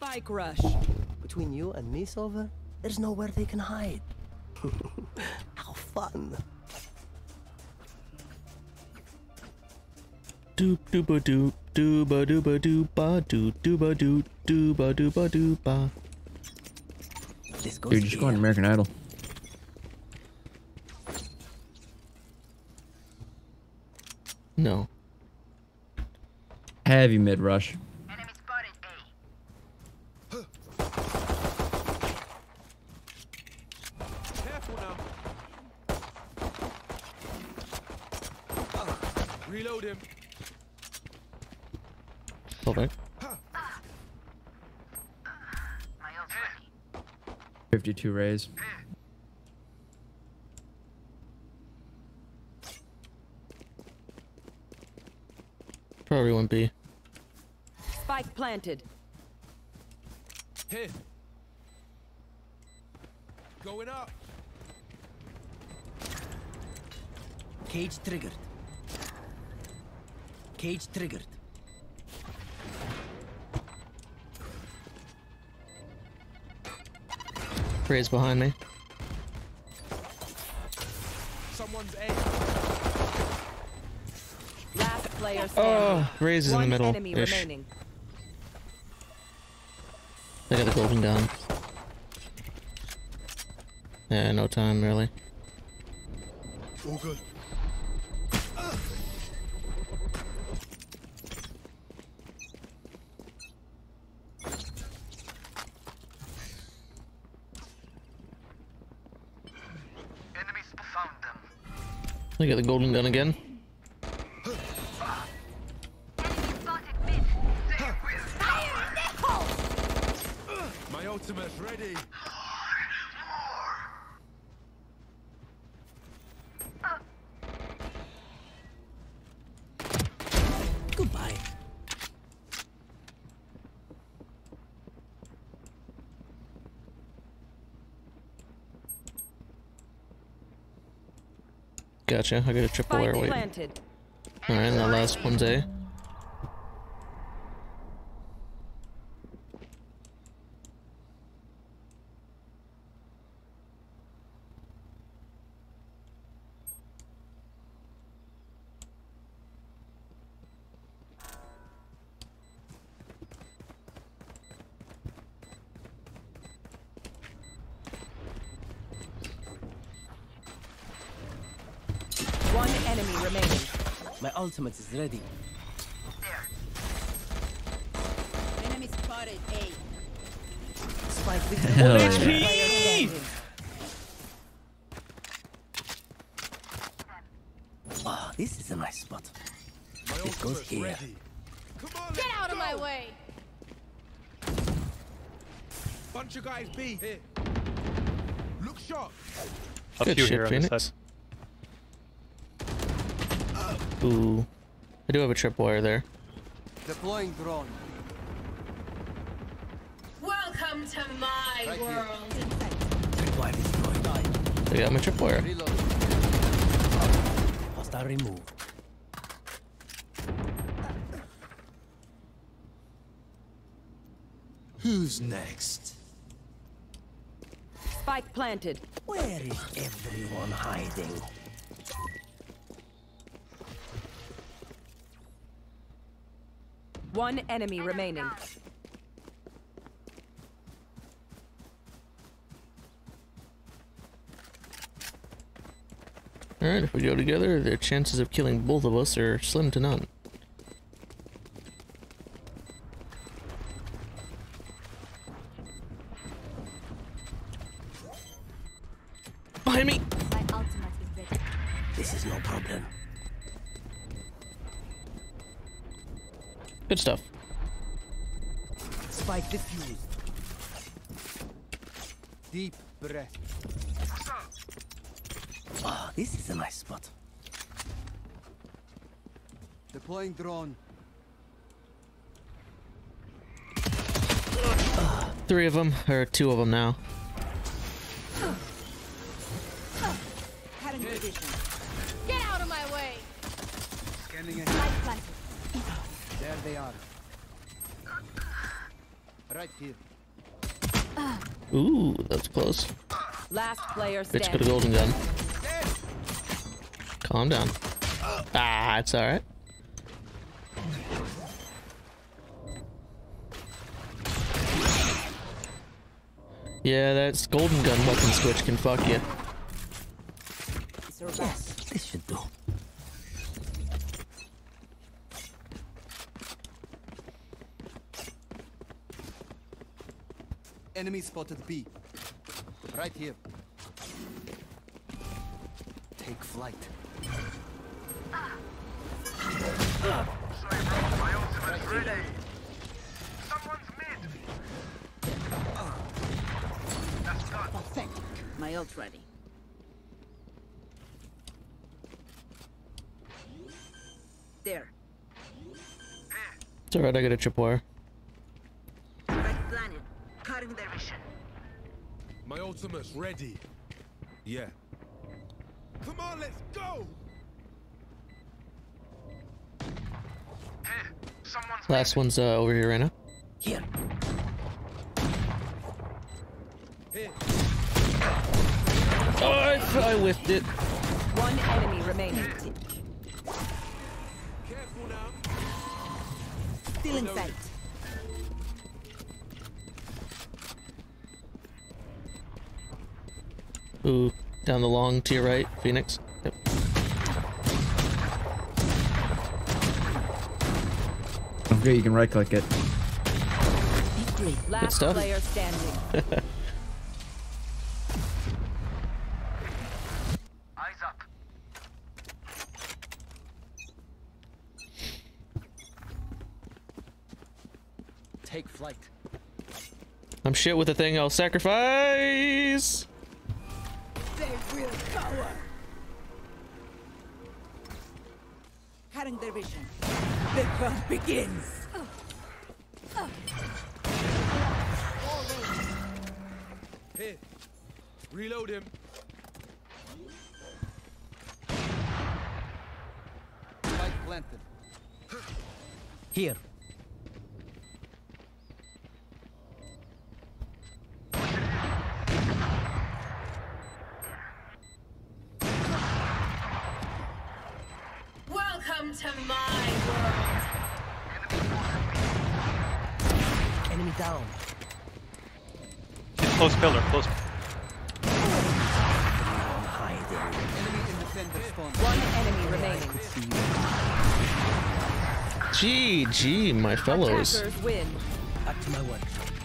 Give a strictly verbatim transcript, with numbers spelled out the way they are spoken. Spike rush. Between you and me, Sova, there's nowhere they can hide. How fun. Doop dooba doop dooba dooba dooba doop dooba doop dooba dooba dooba. Dude, you should go on American Idol. No. Heavy mid rush. Enemy spotted A. Careful now. Uh, reload him. Okay. fifty-two Raze. Probably won't be. Spike planted. Hit. Going up. Cage triggered. Cage triggered. Raze behind me. Someone's A. Last player standing. Oh, Raze is in the middle. They got the golden gun. Yeah, no time really. All good. Uh. They got the golden gun again. My ultimate ready. Goodbye. Gotcha, I got a triple air weight. Alright, and the last one's A. One enemy remaining. My ultimate is ready. There. Enemy spotted A. Spike with hell the H P. Oh, this is a nice spot. This goes here. Come on, get out go. Of my way. Bunch of guys B. Here. Look sharp. Good shit, Phoenix. Ooh, I do have a tripwire there. Deploying drone. Welcome to my right world. Tripwire destroyed. I got my tripwire. Reload. Hostile removed. Who's next? Spike planted. Where is everyone hiding? One enemy remaining. Alright, if we go together, their chances of killing both of us are slim to none. Behind me! My ultimate is ready. This is no problem. Good stuff. Spike defused. Deep breath. Oh, this is a nice spot. Deploying drone. Uh, three of them, or two of them now. Uh, uh, had an addition. Get out of my way. Scanning ahead. There they are. right here. Ooh, that's close. Last player standing. Bitch got a golden gun. Calm down. Ah, it's all right. Yeah, that's golden gun weapon switch can fuck you. Yes, this should do. Enemy spotted B. Right here. Take flight. Ah. Ah. My ultimate's ready. Someone's mid. Ah. That's done. Perfect. My ult ready. There. It's alright, I got a trip wire. My ultimate's ready. Yeah. Come on, let's go. Someone's last one's uh, over here right now. Here. Here. Oh, I, I whiffed it. One enemy remaining. Careful now. Still in sight. Ooh, down the long to your right, Phoenix. Yep. Okay, you can right click it. Last stuff. Player standing. Eyes up. Take flight. I'm shit with a thing I'll sacrifice. Cutting their vision. The hunt begins. Uh, uh. Hey, reload him. Spike planted. Here. To my world. Enemy down. Close pillar, close. One enemy remaining. G G, my fellows. Attackers win. Back to my work.